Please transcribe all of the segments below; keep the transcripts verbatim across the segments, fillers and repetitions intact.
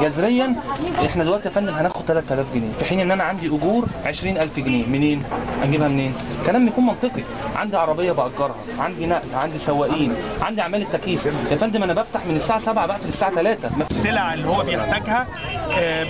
جذريا. احنا دلوقتي يا فندم هناخد ثلاثة آلاف جنيه، في حين ان انا عندي اجور عشرين ألف جنيه. منين؟ اجيبها منين؟ كلام يكون منطقي. عندي عربيه باجرها، عندي نقل، عندي سواقين، عندي عمال التكييف. يا فندم انا بفتح من الساعه سبعة بقفل الساعه ثلاثة. السلع اللي هو بيحتاجها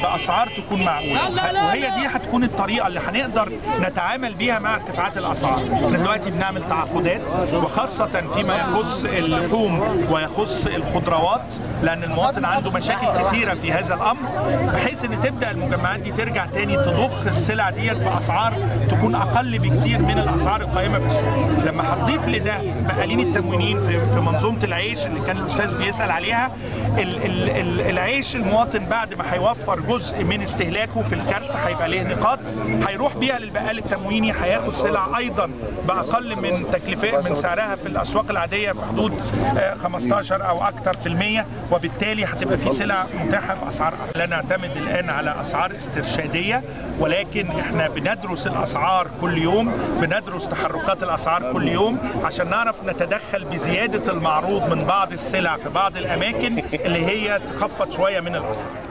باسعار تكون معقوله، وهي دي هتكون الطريقه اللي هنقدر نتعامل بيها مع ارتفاعات الاسعار. احنا دلوقتي بنعمل تعاقدات، وخاصه فيما يخص اللحوم ويخص الخضروات، لان المواطن عنده مشاكل كثيره في هذا الامر، بحيث ان تبدا المجمعات دي ترجع تاني تضخ السلع ديت باسعار تكون اقل بكتير من الاسعار القائمه في السوق. لما هتضيف لده مقالين التموينين في منظومه العيش اللي كان الاستاذ بيسال عليها، ال ال ال العيش المواطن بعد ما هيوفر جزء من استهلاكه في الكارت هيبقى ليه نقاط هيروح بيها للبقال التمويني، هياخد سلع ايضا باقل من تكلفه من سعرها في الاسواق العاديه بحدود خمستاشر او اكثر في الميه، وبالتالي هتبقى في سلع متاحه باسعار اعلى. لا نعتمد الان على اسعار استرشاديه، ولكن احنا بندرس الاسعار كل يوم، بندرس تحركات الاسعار كل يوم عشان نعرف نتدخل بزياده المعروض من بعض السلع في بعض الاماكن اللي هي تخفض شويه من الاسعار.